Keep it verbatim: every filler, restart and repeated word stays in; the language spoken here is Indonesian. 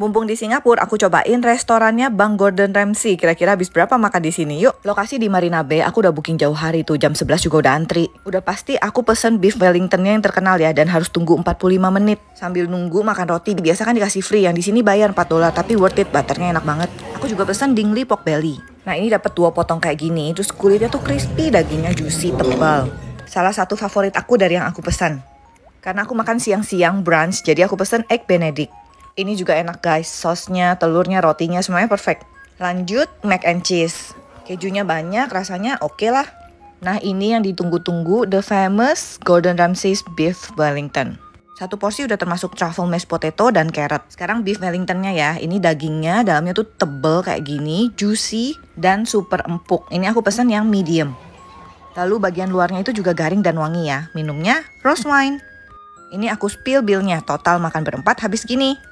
Mumpung di Singapura, aku cobain restorannya Bang Gordon Ramsay. Kira-kira habis berapa makan di sini? Yuk. Lokasi di Marina Bay, aku udah booking jauh hari tuh, jam sebelas juga udah antri. Udah pasti aku pesen beef Wellingtonnya yang terkenal ya, dan harus tunggu empat puluh lima menit. Sambil nunggu makan roti, biasa kan dikasih free, yang di sini bayar empat dolar, tapi worth it, butternya enak banget. Aku juga pesen Dingley pork belly. Nah ini dapat dua potong kayak gini, terus kulitnya tuh crispy, dagingnya juicy, tebal. Salah satu favorit aku dari yang aku pesan. Karena aku makan siang-siang brunch, jadi aku pesen Eggs Benedict. Ini juga enak guys, sausnya, telurnya, rotinya, semuanya perfect. Lanjut, mac and cheese. Kejunya banyak, rasanya oke okay lah. Nah ini yang ditunggu-tunggu, the famous Gordon Ramsay's Beef Wellington. Satu porsi udah termasuk truffle mashed potato dan carrot. Sekarang beef Wellingtonnya ya, ini dagingnya, dalamnya tuh tebel kayak gini, juicy dan super empuk. Ini aku pesan yang medium. Lalu bagian luarnya itu juga garing dan wangi ya. Minumnya rose wine. Ini aku spill billnya, total makan berempat habis gini.